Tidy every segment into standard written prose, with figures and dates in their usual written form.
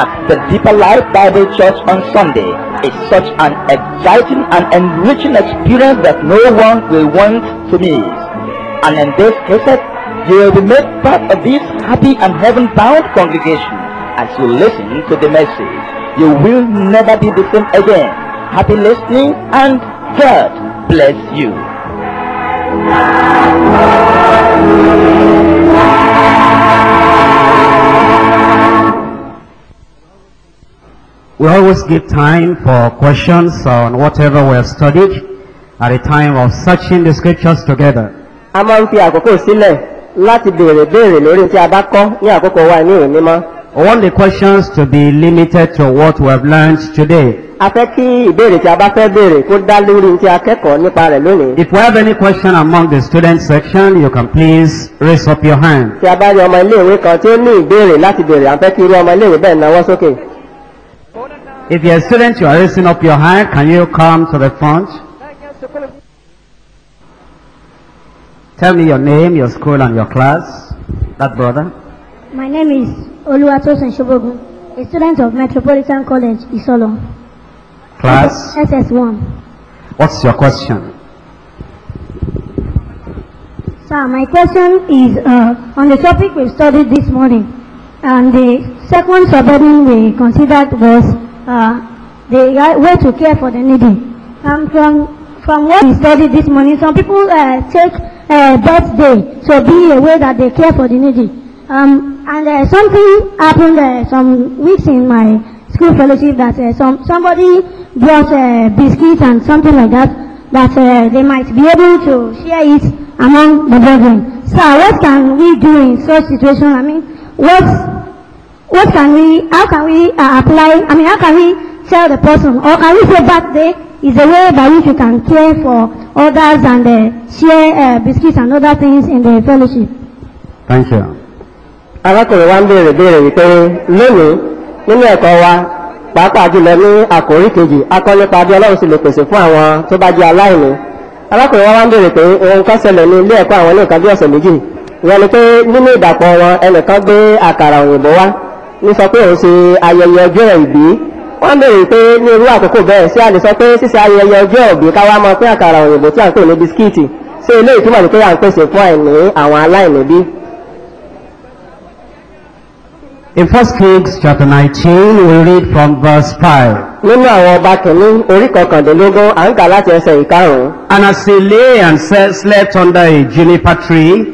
at the Deeper Life Bible Church on Sunday is such an exciting and enriching experience that no one will want to miss. And in this cassette, you will be made part of this happy and heaven-bound congregation. As you listen to the message, you will never be the same again. Happy listening, and God bless you. We always give time for questions on whatever we have studied at a time of searching the scriptures together. A máa ń fi àkókò sílẹ̀ láti béèrè lórí tí a bá kọ́ ní àkókò wa ní ìwé mímọ́. I want the questions to be limited to what we have learned today. A fẹ́ kí ìbéèrè tí a bá fẹ́ béèrè kó dá lórí tí a kẹ́kọ̀ọ́ nípa rẹ̀ lónìí. If we have any question among the student section, you can please raise up your hand. Tí a bá rí ọmọ iléèwé kan tí ó ní ìbéèrè láti béèrè, a fẹ́ kí irú ọmọ iléèwé bẹ́ẹ̀ náwó sókè. If you are a student, you are raising up your hand, can you come to the front? Tell me your name, your school, and your class. That brother. My name is Oluwatosin Shobogun, a student of Metropolitan College, Isolo. Class? SS1. What's your question? Sir, my question is on the topic we studied this morning. And the second subheading we considered was the way to care for the needy. And from what we studied this morning, some people take birthday to be a way that they care for the needy. Something happened some weeks in my school fellowship that somebody brought biscuits and something like that they might be able to share it among the brethren. So what can we do in such situation? I mean, how can we tell the person, or can we say birthday is a way by which you can care for others and share biscuits and other things in the fellowship? Thank you. Arákùnrin wa ń béèrè wípé lónìí nínú ẹ̀kọ́ wa, pàápàá jùlọ ní àkòrí kejì, a kọ́ nípa bí Ọlọ́run sì lè pèsè fún àwọn tó bá jẹ́ aláìní. Arákùnrin wa ń béèrè pé ohun kan ṣẹlẹ̀ ní ilé ẹ̀kọ́ àwọn ní nǹkan bí ọ̀sẹ̀ méjì. Ìyẹn ni pé nínú ìdàpọ̀ wọn, ẹnìkan gbé àkàrà òyìnbó wá, ní sọ pé òun ṣe ayẹyẹ ọjọ́ ìbí. Wọ́n béèrè pé ní irú àkókò bẹ́ẹ̀ sí a lè sọ pé ṣíṣe ayẹyẹ ọjọ́ ìbí káwá mọ pé àkàrà òyìnbó tí à ń pè ní bisikíìtì ṣé ilé ìtumọ̀ ní pé à ń pèsè fún àìní àwọn aláìní bí? In 1 Kings chapter 19, we read from verse 5. Nínú àwọn ọba kìíní orí kọkàndínlógún, à ń kà láti ẹsẹ̀ ìkarùn-ún. And as he lay and slept under a juniper tree,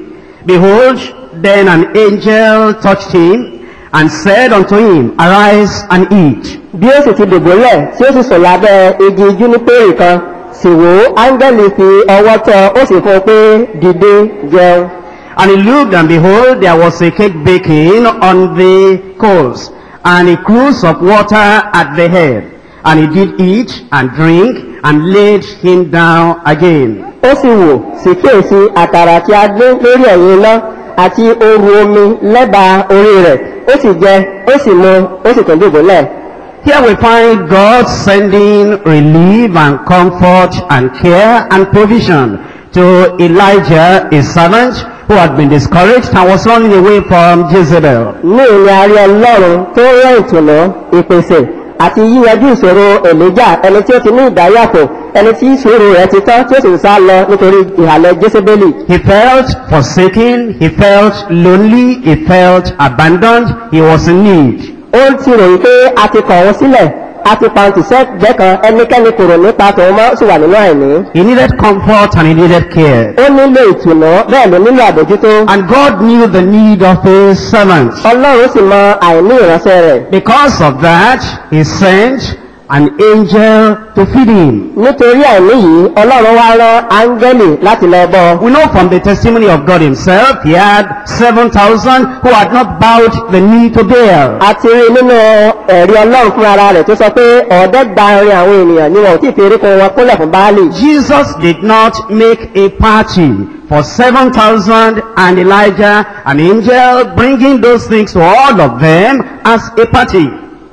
behold, then an angel touched him, and said unto him, Arise and eat. Bí ó sì ti dògbólẹ̀, tí ó sì sọ̀ lábẹ́ igi júnípérì kan, sì wò, áńgẹ́lì fi ọwọ́ tọ́, ó sì fún un pé, Dìde, jẹun. And he looked, and behold, there was a cake baking on the coals, and a cruse of water at the head. And he did eat and drink, and laid him down again. Ó sì wò, sì kíyèsí àkàrà tí a dín lórí ẹ̀yìn iná, àti oru omi lẹ́bàá orí rẹ̀. Ó sì jẹ, ó sì mu, ó sì tún dùbúlẹ̀. Here we find God sending relief and comfort and care and provision to Elijah, his servant, who had been discouraged and was running away from Jezebel. Ní ìní àrí Ọlọ́run tó rán ìtùnú, ìpèsè àti yíyanjú ìṣòro Èlíjà, ẹni tí ó ti ní ìdáyàpò, ẹni tí ìṣòro rẹ̀ ti tán tí ó sì ń sá lọ nítorí ìhàlẹ̀ Jésébélì. He felt forsaken, he felt lonely, he felt abandoned, he was in need. Ó ti ròyìn pé a ti kọ̀ wọ́n sílẹ̀, a ti pàǹtí sẹ́gbẹ́ kan, ẹnikẹ́ni kò rò nípa tòun mọ́ sì wà nínú àìní. He needed comfort and he needed care. Ó nílò ìtùnú, bẹ́ẹ̀ ló nílò àbójútó. And God knew the need of his servant. Ọlọ́run sì mọ àìní ìránṣẹ́ rẹ̀. Because of that, he sent an angel to feed him. Nítorí àìní yìí, Ọlọ́run wá rán áńgẹ́lì láti lọ bọ́. We know from the testimony of God himself, he had 7,000 who had not bowed the knee to Baal. Àti rí nínú ẹ̀rí Ọlọ́run fún ara rẹ̀ tó sọ pé ọ̀ọ́dẹ́gbàárin àwọn ènìyàn ni wọn ò tí ì fi oríkun wọn kúnlẹ̀ fún Báálì. Jesus did not make a party for 7,000 and Elijah, an angel, bringing those things to all of them as a party.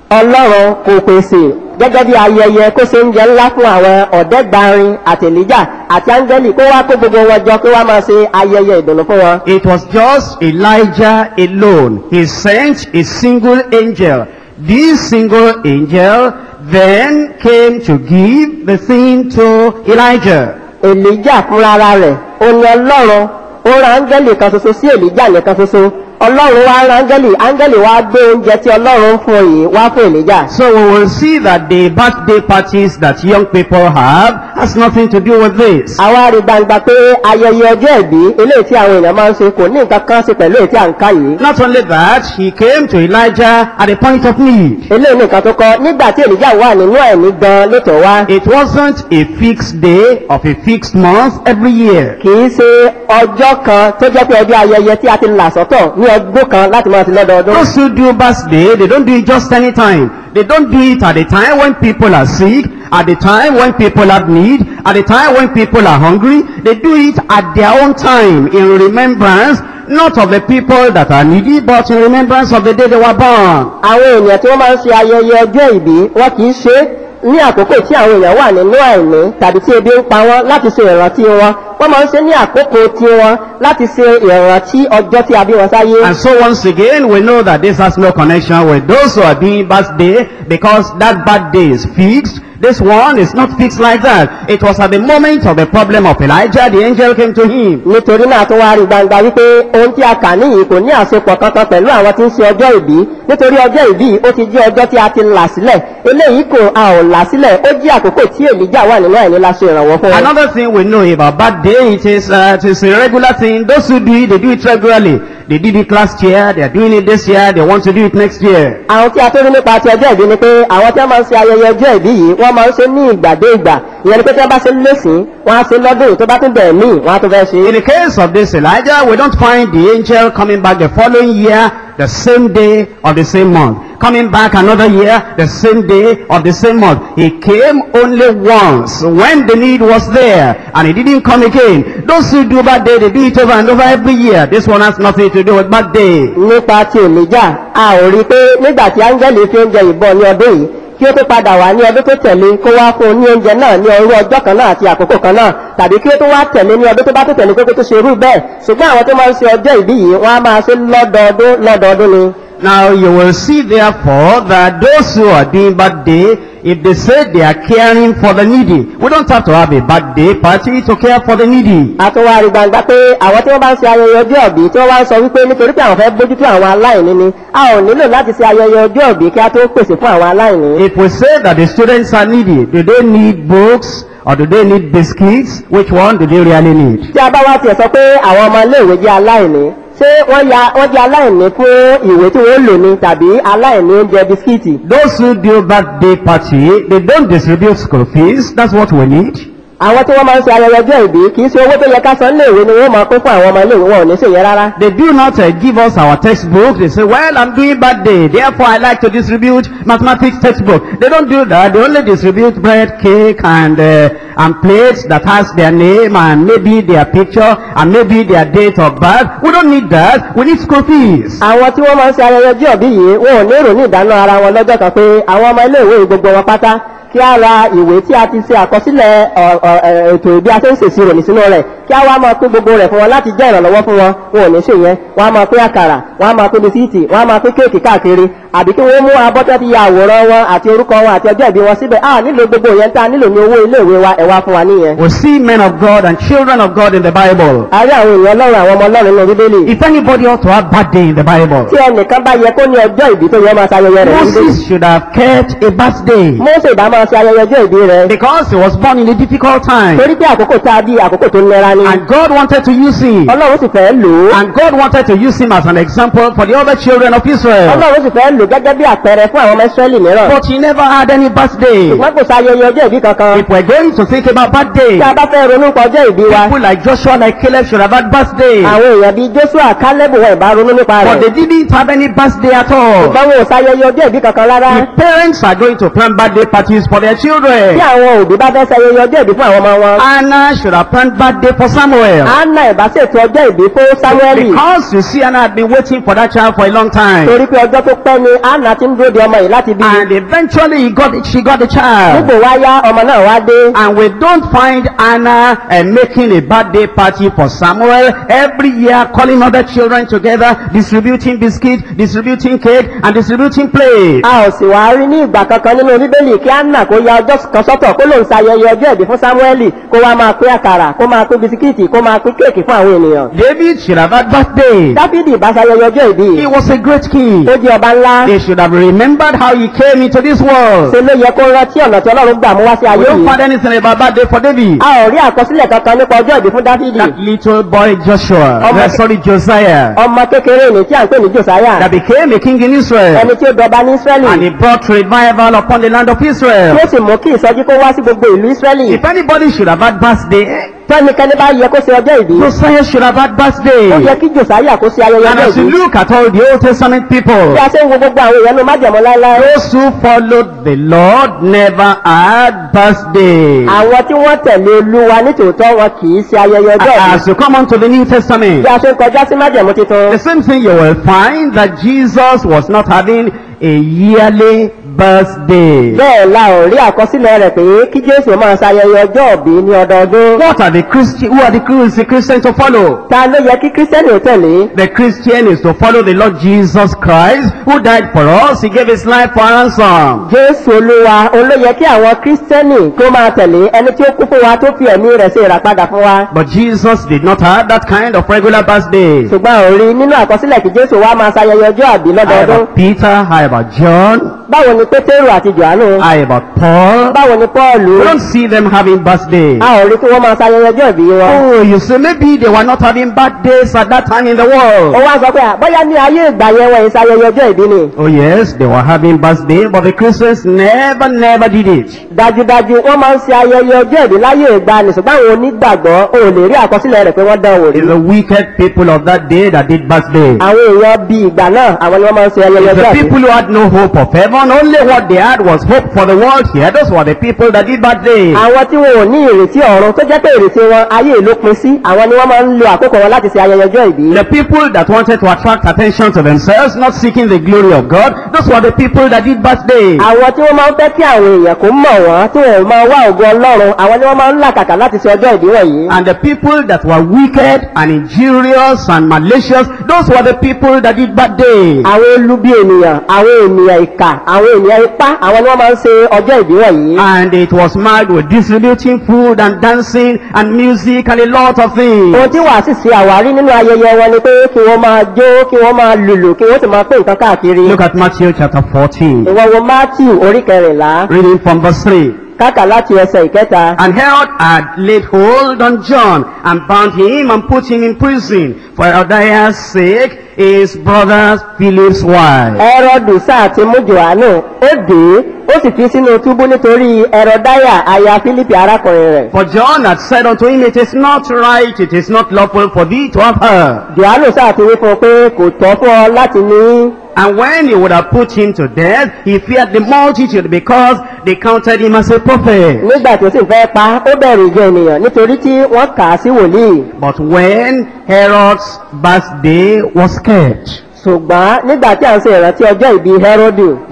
Ọlọ́run kò pèsè gẹ́gẹ́ bí ayẹyẹ kó ṣe ń jẹ ńlá fún àwọn ọ̀dẹ́gbàárin àti Èlíjà àti áńgẹ́lì kó wá kó gbogbo wọn jọ kó wá máa ṣe ayẹyẹ ìdùnnú fún wọn. It was just Elijah alone. He sent a single angel This single angel then came to give the thing to Elijah. Elijah fúnra ara rẹ̀ ó ní Ọlọ́run ó rán áńgẹ́lì kan ṣoṣo sí Elijah nìkan ṣoṣo. Ọlọ́run wá rán áńgẹ́lì wá gbé oúnjẹ tí Ọlọ́run fún yìí wá fún Elijah. So we will see that the birthday parties that young people have has nothing to do with this. Àwa rí gbangba pé ayẹyẹ ọjọ́ ìbí eléyìí tí àwọn èèyàn máa ń ṣe kò ní nǹkan kan ṣe pẹ̀lú èyí tí à ń ká yìí. Not only that, he came to Elijah at a point of need. Eléyìí nìkan tó kọ nígbà tí Elijah wà nínú ẹ̀mí gan létò wá. It wasn't a fixed day of a fixed month every year. Kì í ṣe ọjọ́ kan tó jẹ́ pé ọjọ́ ayẹyẹ tí a ti là sọ́tọ̀ ní ọdún kan láti máa ti lọ́dọọdún. Those who do birthday, they don't do it just any time. They don't do it at the time when people are sick, at the time when people have need, at the time when people are hungry. They do it at their own time in remembrance, not of the people that are needy, but in remembrance of the day they were born. Àwọn èèyàn tí wọ́n máa ń ṣe ayẹyẹ ọjọ́ ìbí wọ́n kì í ṣe ní àkókò tí àwọn èèyàn wà nínú àìní tàbí tí ebi ń pa wọ́n láti ṣe ìrántí wọn. Wọ́n máa ń ṣe ní àkókò tí wọn láti ṣe ìrántí ọjọ́ tí a bí wọn sáyé. And so once again we know that this has no connection with those who are doing birthday, because that birthday is fixed. This one is not fixed like that. It was at the moment of the problem of Elijah, the angel came to him. Nítorí náà tó wá rí gbangba wípé ohun tí a kà níyìí kò ní àṣepọ̀ kankan pẹ̀lú àwọn tí ń ṣe ọjọ́ ìbí. Nítorí ọjọ́ ìbí ó ti jẹ́ ọjọ́ tí a ti là sílẹ̀. Eléyìí kò a ò là sílẹ̀. Ó jẹ́ àkókò tí Èlíjà wà nínú àìní la ṣe ìrànwọ́ fún wọn. Another thing we know about that day, it is a regular thing. Those who do it, they do it regularly. They did it last year, they are doing it this year, they want to do it next year. Àwọn tí a tó rí nípa ti ọjọ́ ìbí ni pé àwọn tí wọ́n máa ń ṣe ayẹyẹ ọjọ́ ìbí yìí wọ́n máa ń ṣe ní ìgbà dé ìgbà. Ìyẹn ni pé tí wọ́n bá ṣe lẹ́sìn, wọ́n á ṣe lọ́dún tó bá tún bẹ̀rẹ̀ míì, wọ́n á tún bẹ́ẹ̀ ṣe. In the case of this Elijah, we don't find the angel coming back the following year, the same day of the same month. Coming back another year, the same day of the same month. He came only once when the need was there, and he didn't come again. Those who do bad day, they do it over and over every year. This one has nothing to do with bad day. Nípa ti Èlíjà, a ò rí pé nígbà tí áńgẹ́lì fi oúnjẹ ìbọn ní ọdún yìí, kí ó tó padà wá ní ọdún tó tẹ̀lé kó wá fún ní oúnjẹ náà ní ọrú ọjọ́ kan náà àti àkókò kan náà, tàbí kí ó tó wá tẹ̀lé ní ọdún tó bá tó tẹ̀lé kókó tó ṣe rú bẹ́ẹ̀. Ṣùgbọ́n àwọn tó máa ń ṣe ọjọ́ ìbí yìí, wọ́n á máa ṣe lọ́dọọdún lọ́dọọdún ni. Now you will see therefore that those who are doing birthday, if they say they are caring for the needy, we don't have to have a birthday party to care for the needy. Àtúnwárí gbangba pé àwọn tí wọ́n bá ń ṣe ayẹyẹ ọjọ́ ìbí tí wọ́n wá ń sọ wípé nítorí pé àwọn fẹ́ bójútó àwọn aláìní ni, a ò nílò láti ṣe ayẹyẹ ọjọ́ ìbí kí a tó pèsè fún àwọn aláìní. If we say that the students are needy, do they need books? Or do they need biscuits? Which one do they really need? Tí a bá wá tiẹ̀ sọ pé àwọn ọmọ iléèwé jẹ́ aláìní, ṣé wọ́n jẹ́ aláìní fún ìwé tí wọ́n lò ní tàbí aláìní oúnjẹ bisikíìtì? Those who do birthday party, they don't distribute school fees. That's what we need. Àwọn tí wọ́n máa ń ṣe ayẹyẹ ọjọ́ ìbí kì í ṣe owó tó yẹ ká san léèwé ni wọ́n máa kó fún àwọn ọmọ léèwé, wọn ò ní ṣe yẹn rárá. They do not give us our textbook. They say, well, I'm doing birthday, therefore I like to distribute mathematics textbook. They don't do that. They only distribute bread, cake, and plates that has their name and maybe their picture and maybe their date of birth. We don't need that. We need school fees. Àwọn tí wọ́n máa ń ṣe ayẹyẹ ọjọ́ ìbí yìí wọn ò lérò ní ìdáná ara wọn lọ́jọ́ kan pé àwọn ọmọ iléèwé gbogbo wọn pátá kí a ra ìwé tí a ti ṣe àkọsílẹ̀ ètò ìbí a ṣe ń ṣèṣì ròyìn sínú rẹ̀ kí a wá máa pín gbogbo rẹ̀ fún wọn láti jẹ́ ìrànlọ́wọ́ fún wọn, wọn ò ní ṣe yẹn. Wọ́n á máa pín àkàrà, wọ́n á máa pín bisikíìtì, wọ́n á máa pín kéèkì káàkiri, àbí kí wọ́n mú abọ́tẹ́ ti ya àwòrán wọn àti orúkọ wọn àti ọjọ́ ìbí wọn síbẹ̀. A nílò gbogbo yẹn tá a nílò ní owó iléèwé wa, ẹ wá fún wa níyẹn. We see men of God and children of God in the Bible. A rí àwọn èèyàn Ọlọ́run, àwọn ọmọ Ọlọ́run nínú Bíbélì. If anybody ought to have birthday in the Bible. Tí ẹnìkan bá yẹ kó ní ọjọ́ ìbí tó yẹ máa ṣayẹyẹ rẹ̀. Moses should have kept a birthday. Mósè bá máa because he was born in a difficult time. And God wanted to use him. And God wanted to use him as an example for the other children of Israel. But he never had any birthday. If we're going to think about birthday, people like Joshua, like Caleb should have had birthday. But they didn't have any birthday at all. If parents are going to plan birthday parties for their children, Anna should have planned birthday for Samuel. Because you see, Anna had been waiting for that child for a long time. But And eventually she got the child. And we don't find Anna making a birthday party for Samuel every year, calling other children together, distributing biscuits, distributing cake, and distributing plates. David should have had birthday. He was a great king. They should have remembered how he came into this world. We don't find anything about birthday for David. That little boy Josiah, that became a king in Israel, and he brought revival upon the land of Israel. If anybody should have had birthday, Josiah should have had birthday. And as you look at all the Old Testament people, those who followed the Lord never had birthday. As you come on to the New Testament, the same thing you will find, that Jesus was not having a yearly birthday. What are the Christians? Who are the Christians to follow? The Christian is to follow the Lord Jesus Christ, who died for us. He gave his life for ransom. But Jesus did not have that kind of regular birthday. However, Peter, however, John, about Paul, we don't see them having birthday. Oh, you say maybe they were not having birthdays at that time in the world. Oh yes, they were having birthday, but the Christians never did it. It's the wicked people of that day that did birthday. It's the people who had no hope of heaven. Only what they had was hope for the world here. Those were the people that did birthday. The people that wanted to attract attention to themselves, not seeking the glory of God, those were the people that did birthday. And the people that were wicked and injurious and malicious, those were the people that did birthday. And it was marked with distributing food and dancing and music and a lot of things. Look at Matthew chapter 14, reading from verse 3. And Herod had laid hold on John and bound him and put him in prison for Herodias' sake, his brother Philip's wife. For John had said unto him, it is not right, it is not lawful for thee to have her. And when he would have put him to death, he feared the multitude, because they counted him as a prophet. But when Herod's birthday was kept,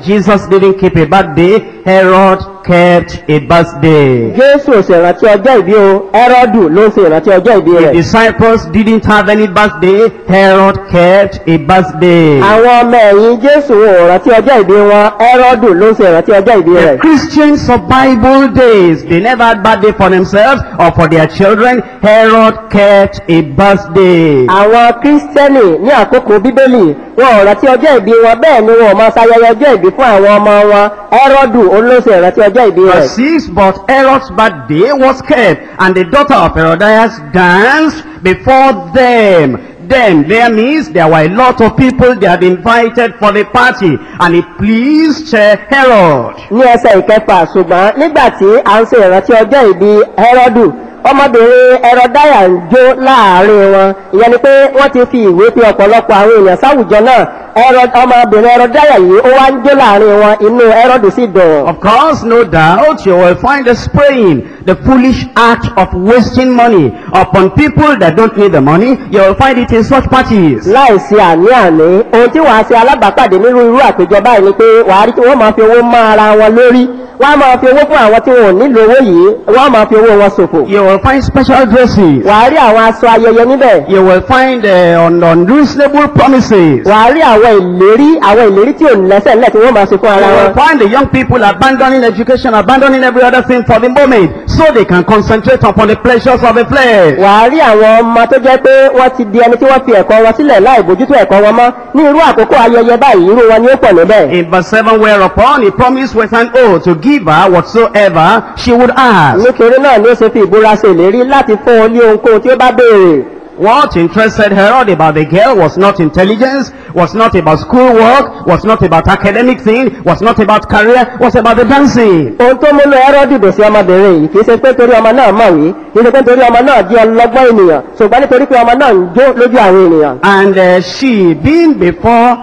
Jesus didn't keep a birthday. Herod kept a birthday. The disciples didn't have any birthday. Herod kept a birthday. The Christians of Bible days, they never had birthday for themselves or for their children. Herod kept a birthday. Verse 6, but Herod's birthday was kept, and the daughter of Herodias danced before them. Then there means there were a lot of people they had invited for the party, and it pleased Herod. ọmọbìnrin Ẹrọdáyà ń jó láàrin wọn. Ìyẹn ni pé wọ́n ti fi ìwé fi ọ̀pọ̀lọpọ̀ àwọn èèyàn sáwùjọ náà. Ọmọbìnrin Ẹrọdáyà yìí ó wá ń jó láàrin wọn, inú Ẹrọdù sì dùn. Of course, no doubt, you will find us praying the foolish act of wasting money upon people that don't need the money. You will find it in such parties. Láìsí àní-àní, ohun tí wàá ṣe alábàápàdé nírú irú àpéjọ báyìí ni pé wàá rí tí wọ́n máa fi owó máa ra wọn lórí. Wọ́n á máa fi owó fún àwọn tí wọn ò nílò owó yìí, wọ́n á máa fi owó wọn ṣòfò. You will find special dresses. Wàá rí àwọn aṣọ ayẹyẹ níbẹ̀. You will find unreasonable promises. Wàá rí àwọn ìlérí tí ò lẹ́sẹ̀ ńlẹ̀ tí wọ́n máa ṣe fún ara wọn. You will find the young people abandoning education, abandoning every other thing for the moment so they can concentrate upon the pleasures of the flesh. Wàá rí àwọn ọmọ tó jẹ́ pé wọ́n ti di ẹni tí wọ́n fi ẹ̀kọ́ wọn sílẹ̀ láì bójútó ẹ̀kọ́ wọn mọ́. Ní irú àkókò ayẹyẹ báyìí, irú wọn ni ó pọ̀ níbẹ̀. In verse 7, whereupon he promised with an oath to give her whatsoever she would ask. Nítorí náà ni ó ṣe fi ìbúra ṣe ìlérí láti fún un ní ohunkóhun tí ó bá béèrè. What interested Herod about the girl was not intelligence, was not about schoolwork, was not about academic thing, was not about career, was about the dancing. Ohun tó múlò Herod dìbò sí ọmọbìnrin yìí kì í ṣe pé torí ọmọ náà mọ̀wé, kì í ṣe pé torí ọmọ náà jẹ́ ọlọ́gbọ́n ènìyàn, ṣùgbọ́n nítorí pé ọmọ náà ń jó lójú àwọn ènìyàn. And she, being before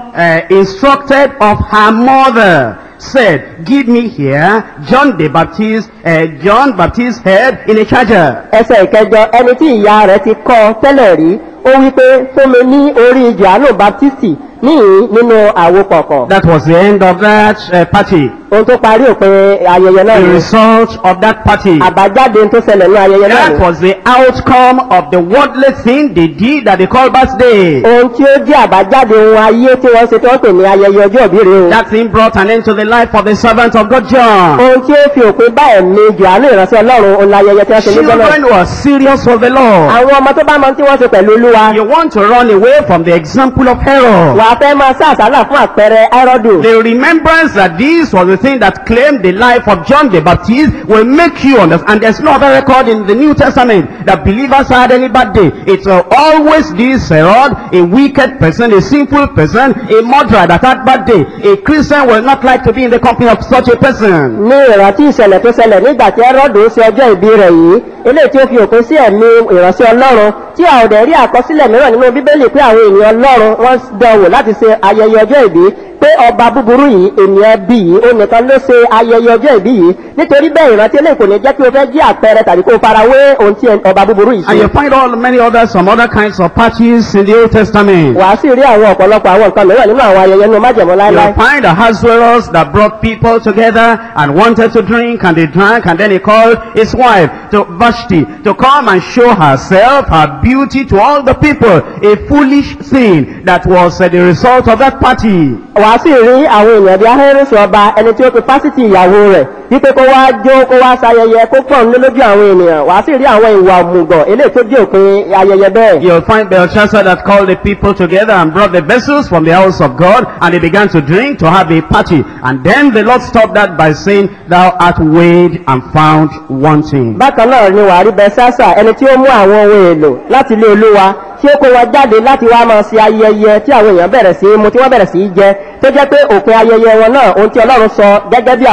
instructed of her mother, said, give me here John Baptist's head in a charger. Ẹsẹ̀ ìkẹjọ, ẹni tí ìyá rẹ̀ ti kọ́ tẹ́lẹ̀ rí, ó wí pé fún mi ní orí Jòhánù Baptisti nínú àwo kọ̀ọ̀kan. That was the end of that party. Ohun tó parí òpin ayẹyẹ náà ni. The result of that party. Àbájáde ohun tó ṣẹlẹ̀ ní ayẹyẹ náà ni. That was the outcome of the worldly thing they did that they call birthday. Ohun tí ó jẹ́ àbájáde ohun ayé tí wọ́n ṣe tó ń pè ní ayẹyẹ ọjọ́ ìbí rẹ̀ o. That thing brought an end to the life of the servant of God John. Ohun tí ó fi òpin bá ẹ̀mí Jòhánù ìránṣẹ́ Ọlọ́run ohun ayẹyẹ tí wọ́n ṣe nígbà náà. Children were serious with the Lord. Àwọn ọmọ tó bá mọ tí wọ́n ṣe pẹ̀lú Olúwa. You want to run away from the example of Herod. Wà fẹ́ máa sàṣálà fún àpẹẹrẹ Herod. The remembrance that this was the thing that claimed the life of John the Baptist will make you understand. And there's no other record in the New Testament that believers had any bad day. It's always this Herod, a wicked person, a sinful person, a murderer that had bad day. A Christian will not like to be in the company of such a person. Ní ìrántí ìṣẹ̀lẹ̀ tó ṣẹlẹ̀ nígbà tí Herod ṣe ọjọ́ ìbí rẹ̀ yìí, eléyìí tí ó fi òpin sí ẹ̀mí ìránṣẹ́ Ọlọ́run tí a ò dẹ̀ rí àkọsílẹ̀ mìíràn nínú Bíbélì pé àwọn ènìyàn Ọlọ́run wọ́n dánwò láti ṣe ayẹyẹ ọjọ́ ìbí pé ọba búburú yìí ènìyàn bí yìí onìkan ló ṣe ayẹyẹ ọjọ́ ìbí yìí. Nítorí bẹ́ẹ̀ ìrántí eléyìí kò ní jẹ́ kí o fẹ́ jí àpẹẹrẹ tàbí kó o farawé ohun tí ọba búburú yìí ṣe. And you find some other kinds of parties in the Old Testament. Wàá sì rí àwọn ọ̀pọ̀lọpọ̀ àwọn nǹkan mìíràn nínú àwọn ayẹyẹ inú májẹ̀mú láíláí. You find the hustlers that brought people together and wanted to drink, and they drank, and then he called his wife to Vashti to come and show herself, her beauty to all the people. A foolish thing that was the result of that party. Wàá sì rí àwọn èèyàn bí ahérésù ọba ẹni tí ó pe fásitì ìyàwó rẹ̀ wípé kó wá jó kó wá ṣayẹyẹ kó pọ̀ ní lójú àwọn ènìyàn. Wàá sì rí àwọn ìwà òmùgọ̀ eléyìí tó jẹ́ òpin ayẹyẹ bẹ́ẹ̀. You will find Belshazzar that called the people together and brought the vessels from the house of God, and they began to drink to have a party, and then the Lord stopped that by saying, thou art weighed and found wanting. Bákan náà ni wàá rí Belshazzar ẹni tí ó mú àwọn ohun èlò láti ilé Olúwa tí ó kó wa jáde láti wá máa ṣe ayẹyẹ tí àwọn èèyàn bẹ̀rẹ̀ sí mu tí wọ́n bẹ̀rẹ̀ sí jẹ, tó jẹ́ pé òpin ayẹyẹ wọn náà ohun tí Ọlọ́run sọ gẹ́gẹ́ bí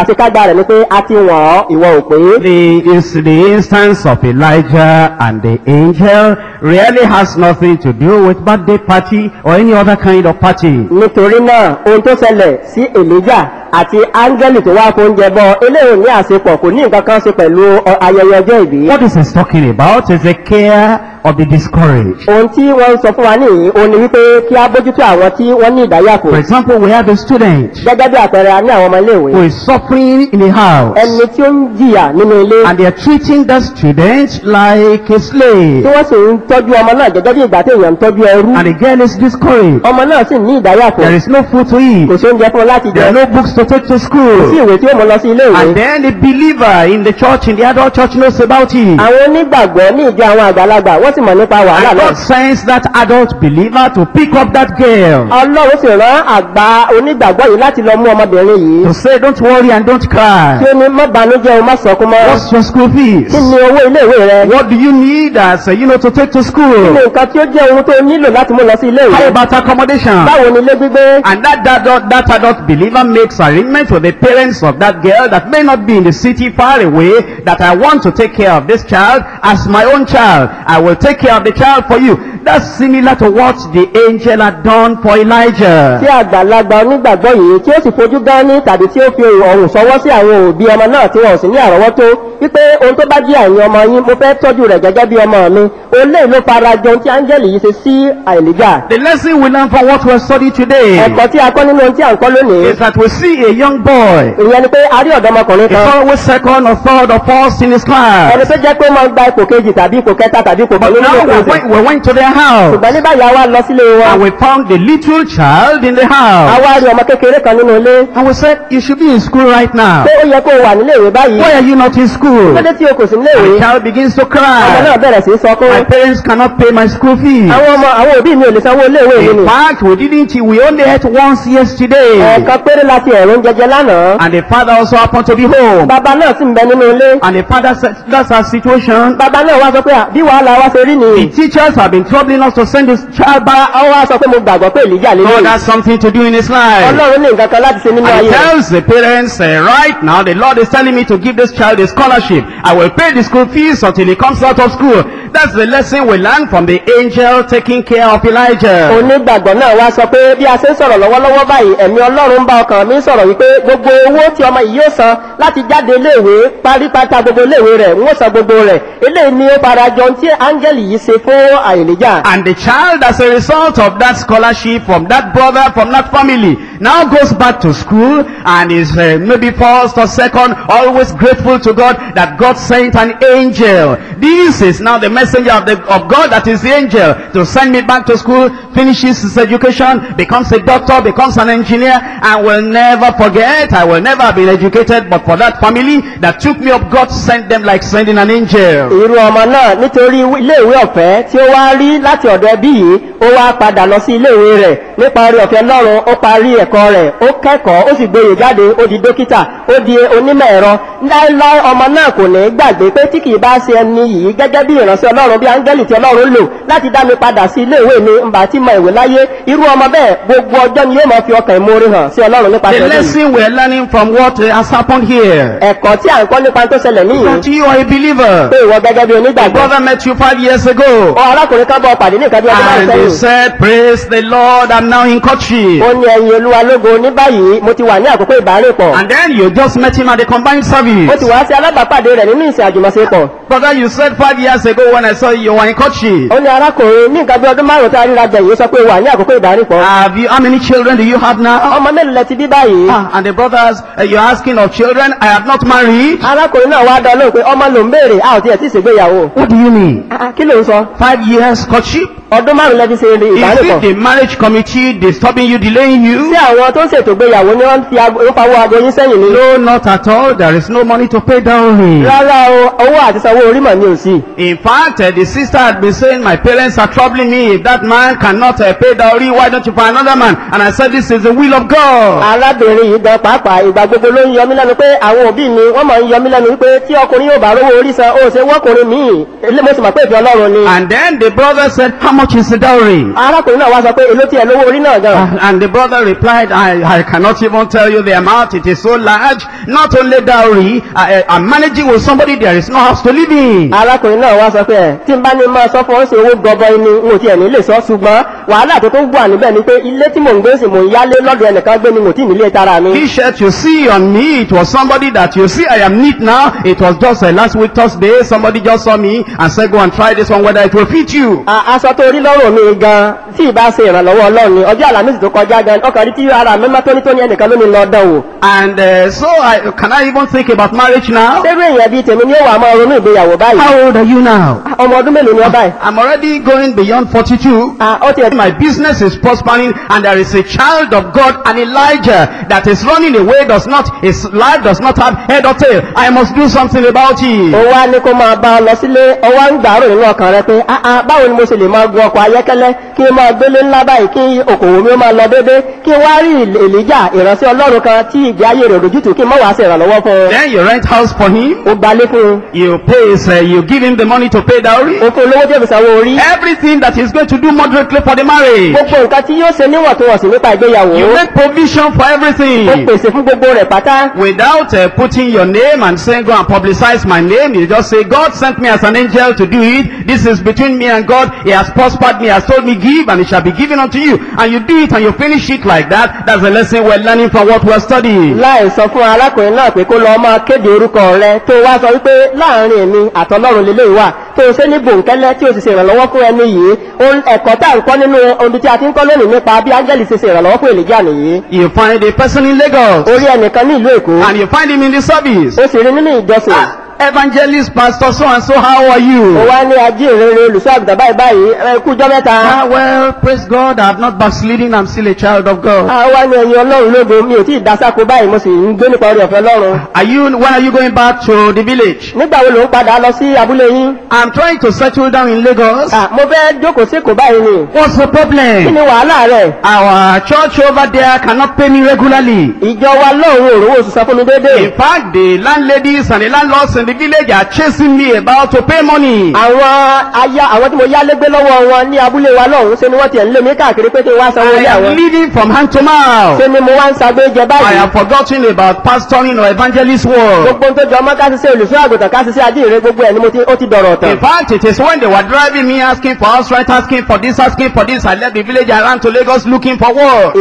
àṣekágbá rẹ̀ ni pé a ti wọ̀n ọ́ ìwọ òpin. The instance of Elijah and the angel really has nothing to do with birthday party or any other kind of party. Nítorí náà ohun tó ṣẹlẹ̀ sí Elijah àti áńgẹ́lì tó wá fún oúnjẹ bọ́ eléyìí ní àṣepọ̀ kò ní nǹkan kan ṣe pẹ̀lú ayẹyẹ ọjọ́ ìbí. What is he talking about is the care of the discouraged. Ohun tí wọ́n sọ fún wa nìyí ó ní wípé kí á bójútó àwọn tí wọ́n ní ìdáyàfò. For example, we have a student. Gẹ́gẹ́ bí àpẹẹrẹ a ní àwọn ọmọ iléèwé. Who is suffering in a house. Ẹni tí ó ń jìyà nínú ilé. And they are treating that student like a slave. Tí wọ́n sì ń tọ́jú ọmọ náà gẹ́gẹ́ bí ìgbà tí èèyàn ń tọ́jú ẹrú. And the girl is discouraged. Ọmọ náà sì ní ìdáyàfò. There is no food to eat. Kò sí oúnjẹ fún láti jẹ. There are no books to take to school. Kò sí ìwé tí ó mú lọ sí ilé ìwé. And then the believer in the church, in the adult church, knows about it. Àwọn onígbàgbọ́ ní ìjọ àwọn àgbàlagbà sì mọ̀ nípa wàhálà náà. God sends that adult believer to pick up that girl. Ọlọ́run sì rán àgbà onígbàgbọ́ yìí láti lọ mú ọmọbìnrin yìí. To say don't worry and don't cry. Kí ni má banújẹ́ o má sọkún mọ́. What's your school fees? Kí ni owó iléèwé rẹ? What do you need as to take to school? Kí ni nǹkan tí ó jẹ́ ohun tó nílò láti mú lọ sí iléèwé? How about accommodation? Báwo ni ilé gbígbé? And that adult believer makes a arrangement with the parents of that girl that may not be in the city far away, that I want to take care of this child as my own child. I will take care of the child for you. That's similar to what the angel had done for Elijah. The lesson we learn from what we study today is that we see a young boy. It's always second or third or fourth in his class. But now we went to their house and we found the little child in the house, and we said, you should be in school right now. Why are you not in school? And the child begins to cry. My parents cannot pay my school fees. In fact, we only ate once yesterday, and the father also happened to be home. And the father said, that's our situation. The teachers have been troubling us to send this child back. God has something to do in his life. And he tells the parents, right now the Lord is telling me to give this child a scholarship. I will pay the school fees until he comes out of school. That's the lesson we learn from the angel taking care of Elijah. And the child, as a result of that scholarship from that brother, from that family, now goes back to school and is maybe first or second, always grateful to God that God sent an angel. This is now the messenger of God, that is the angel, to send me back to school, finishes his education, becomes a doctor, becomes an engineer, and will never forget, I will never have been educated, but for that family that took me up, God sent them like sending an angel. The lesson we are learning from what has happened here, that you are a believer. The brother met you 5 years ago and he said, praise the Lord, I'm now in Kochi. And then you just met him at the combined service. Brother, you said 5 years ago when I saw you were in Kochi. How many children do you have now? And the brothers, you're asking of children. I have not married. What do you mean? 5 years courtship? Is it the marriage committee disturbing you, delaying you? No, not at all. There is no money to pay dowry. In fact, the sister had been saying, my parents are troubling me. If that man cannot pay dowry, why don't you find another man? And I said, this is the will of God. And then the brother said, how much is the dowry? And the brother replied, I cannot even tell you the amount. It is so large. Not only dowry, I'm managing with somebody there is no house to live in. T-shirt you see on me, it was somebody that you see I am neat now. It was just last week Thursday, somebody just saw me and said, go and try this one whether it will fit you. And so can I even think about marriage now? How old are you now? I'm already going beyond 42. My business is prospering, and there is a child of God, and Elijah that is running away, his life does not have head or tail. I must do something about it. gun ọkọ̀ ayẹ́kẹ́lẹ́, kí n máa gbélé ńlá báyìí, kí okòwò mi máa lọ dédé, kí n wá rí Èlíjà ìránṣẹ́ Ọlọ́run kan tí ìgbé ayé rẹ̀ dojútù, kí n má wàá ṣe ìrànlọ́wọ́ fún un. Then you rent house for him. O gbalé fún un. You pay his, you give him the money to pay dowry. O fún olówó jẹ́ ìsanwó orí. Everything that he is going to do moderately for the marriage. Gbogbo nǹkan tí yóò ṣe níwọ̀ntúnwọ̀nsì nípa ìgbéyàwó. You make provision for everything. O pèsè fún gbogbo rẹ̀ pátá. Without putting your name and saying go and publicize my name, you just say God sent me as an angel to do it. This is between me and God. He has prospered me, has told me give, and it shall be given unto you. And you do it and you finish it like that. That's the lesson we're learning from what we're studying. Láì sọ fún alákùnrin náà pé kó lọ máa kéde orúkọ rẹ tó wá sọ wípé láàrin èmi àtọlọ́run lélẹ́yìí wà tó ṣe ní bòńkẹ́lẹ́ tí o sì ṣe ìrànlọ́wọ́ fún ẹni yìí. Ẹ̀kọ́ tá à ń kọ́ nínú ohun tí a ti ń kọ́ lónìí nípa bí áńgẹ́lì ṣe ṣe ìrànlọ́wọ́ fún Èlíjà nìyí. You find a person in Lagos. Orí ẹnìkan ní ìlú Èkó. And you find him in the service. O sì rí nínú ìjọsìn. Evangelist, pastor, so and so, how are you? Well, praise God, I have not backslidden, I'm still a child of God. When are you going back to the village? I'm trying to settle down in Lagos. What's the problem? Our church over there cannot pay me regularly. In fact, the landladies and the landlords in the village are chasing me about to pay money. I am living from hand to mouth. I have forgotten about pastoring or evangelist work. In fact, it is when they were driving me asking for house rent, asking for this, I left the village, I ran to Lagos looking for work.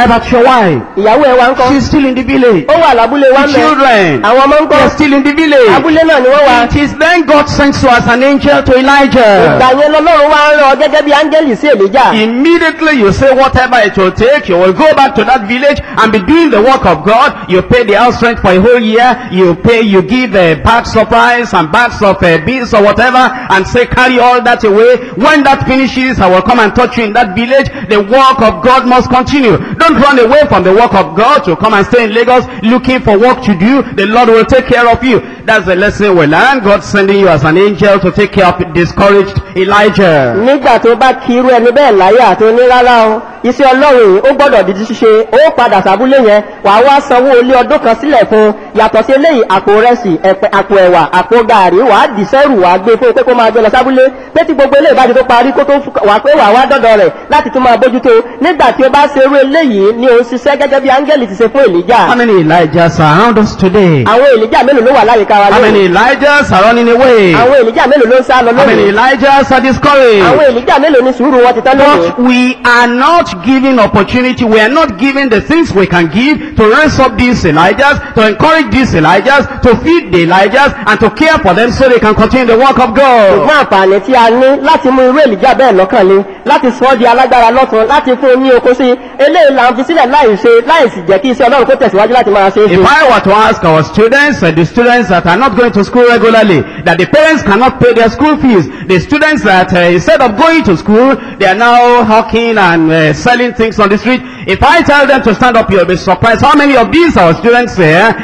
About your wife, she's still in the village. The children, they're still in the village. It is then God sends us an angel to Elijah. Immediately you say whatever it will take, you will go back to that village and be doing the work of God. You pay the house rent for a whole year. You pay, you give bags of rice and bags of beans or whatever, and say carry all that away. When that finishes, I will come and touch you in that village. The work of God must continue. Don't run away from the work of God to come and stay in Lagos looking for work to do. The Lord will take care of you. That's the lesson we learn. God sending you as an angel to take care of discouraged Elijah. Nígbà tó bá kírú ẹni bẹ́ẹ̀ láyà tó ní rárá o, iṣẹ́ Ọlọ́run ó gbọ́dọ̀ di ṣíṣe, ó padà sábúlé yẹn, wàá wá sanwó ilé ọdún kan sílẹ̀ fún, yàtọ̀ sí eléyìí àpò rẹsì, àpò ẹ̀wà, àpò gààrí, wàá dì sẹ́rù, wàá gbé fún pé kó máa gbé lọ sábúlé, pé tí gbogbo eléyìí bá ti tó parí kó tó wàá pé wàá wá dọ́dọ̀ rẹ̀ láti tún máa bójútó. Nígbà tí ó bá ṣerú eléyìí ni ó ń ṣiṣẹ́ gẹ́gẹ́ bí áńgẹ́lì ti ṣe fún Èlíjà. How many Elijahs are around us today? Àwọn Èlíjà mélòó ló wà láyìíká wa lónìí? How many Elijahs are running away? Àwọn Èlíjà mélòó ló ń sá lọ lónìí? How many Elijahs are discouraged? Àwọn Èlíjà mélòó ni sùúrù wọn ti tán lónìí? But we are not given opportunity, we are not given the things we can give to raise up these Elijahs, to encourage these Elijahs, to feed the Elijahs and to care for them so they can continue the work of God. Ṣùgbọ́n àǹfààní tí a ní láti mú irú Èlíjà bẹ́ẹ̀ lọ́kàn ni láti sọ́ di alágbára lọ́tún láti fún ní okun sí eléyìí là ń fi sílẹ̀ láìsí jẹ́ kí iṣẹ́ Ọlọ́run kó tẹ̀síwájú láti máa ṣe é. If I were to ask our students and the students that are not going to school regularly, that the parents cannot pay their school fees, the students that instead of going to school, they are now hawking and selling things on the street, if I tell them to stand up, you'll be surprised how many of these our students here,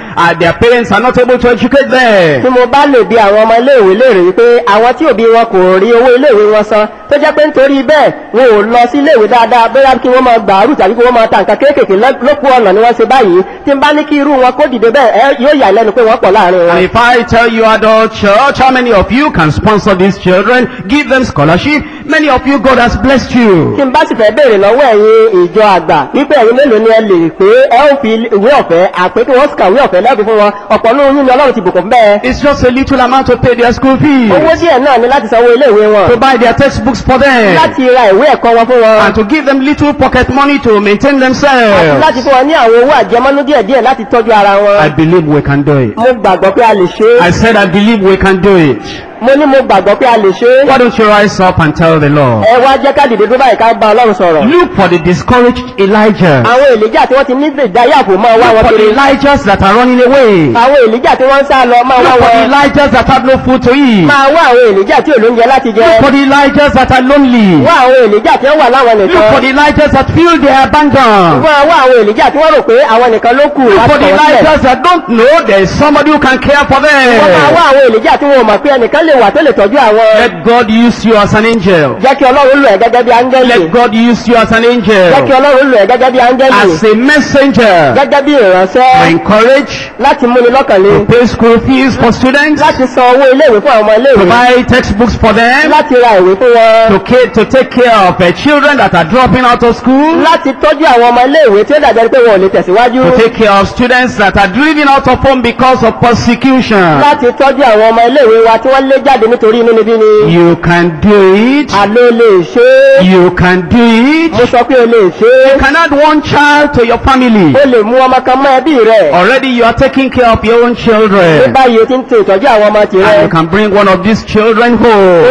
their parents are not able to educate them. Tí mo bá lè bi àwọn ọmọ iléèwé léèrè wípé àwọn tí òbí wọn kò rí owó iléèwé wọn san tó jẹ́ pé nítorí bẹ́ẹ̀ wọn ò lọ sí iléèwé dáadáa bóyá kí wọ́n máa gbàrú tàbí kí wọ́n máa ta nǹkan kéékèèké lókù ọ̀nà ni wọ́n ṣe báyìí, tí n bá ní kí irú wọn kó dìde bẹ́ẹ̀ yóò yà lẹ́nu pé wọ́n pọ̀ láàrin wọn. If I tell you adult church, how many of you can sponsor these children, give them scholarship? Many of you, God has blessed you. Tí n bá sì fẹ́ béèrè lọ́wọ́ ẹ̀yin ìjọ àgbà wípé ẹ̀yin mélòó ni ẹ lè pé ẹ ó fi ìwé ọ̀fẹ́ àpékè wọ́n sì kàwé ọ̀fẹ́ lẹ́bi fún wọn, ọ̀pọ̀ nínú yín ni Ọlọ́run ti bùkún bẹ́ẹ̀. It's just a little amount to pay their school fees. Owó díẹ̀ náà ni láti sanwó iléèwé wọn. To buy their textbooks for them. Láti ra ìwé ẹ̀kọ́ wọn fún wọn. And to give them little pocket money to maintain themselves. Àti láti fún wọn ní àwọn owó àjẹmọ́nú díẹ̀díẹ̀ láti tọ́jú ara wọn. I believe we can do it. Mo gbàgbọ́ pé a lè ṣe é. I said I believe we can do it. Why don't you rise up and tell the Lord? Look for the discouraged Elijah. Look for the Elijahs that are running away. Look for the Elijahs that have no food to eat. Look for the Elijahs that are lonely. Look for the Elijahs that feel they are abandoned. Look for the Elijahs that don't know there is somebody who can care for them. Let God use you as an angel. Let God use you as an angel. As a messenger. To encourage. To pay school fees for students. To buy textbooks for them. To take care of children that are dropping out of school. To take care of students that are driven out of home because of persecution. You can do it. You can do it. You can add one child to your family. Already you are taking care of your own children. And you can bring one of these children home.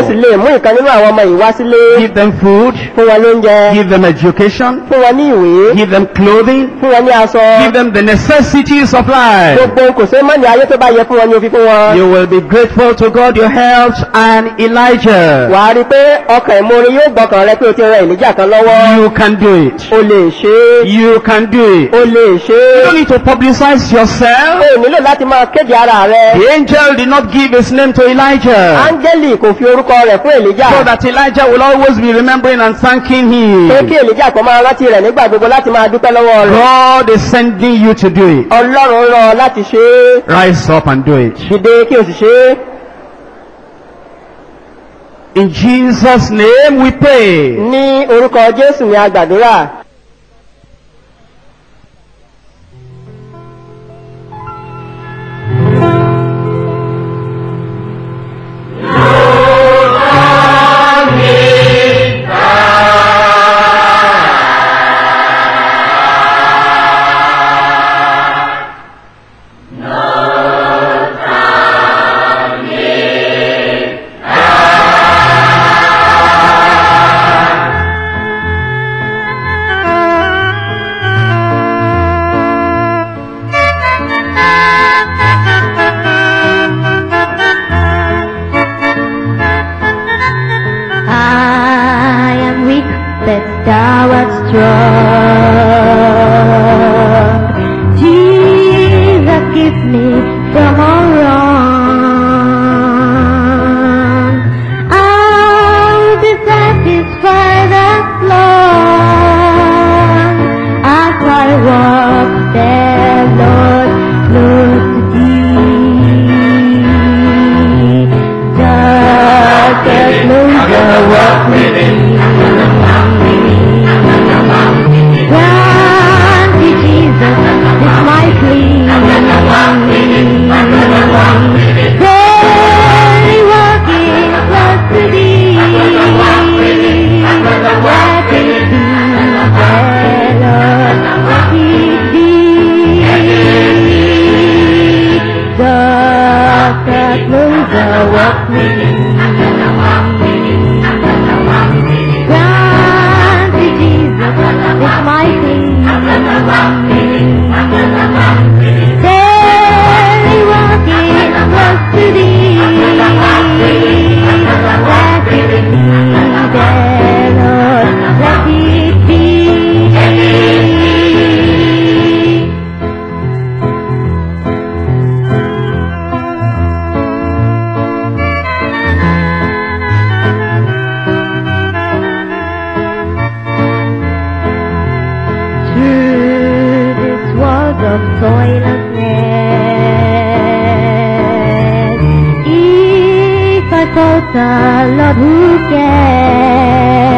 Give them food. Give them education. Give them clothing. Give them the necessities of life. You will be grateful to God your helps and Elijah. You can do it. You can do it. You don't need to publicize yourself. The angel did not give his name to Elijah so that Elijah will always be remembering and thanking him. God is sending you to do it. Rise up and do it. In Jesus' name we pray. Ní orúkọ Jésù ni a gbàdúrà. The Lord who cares.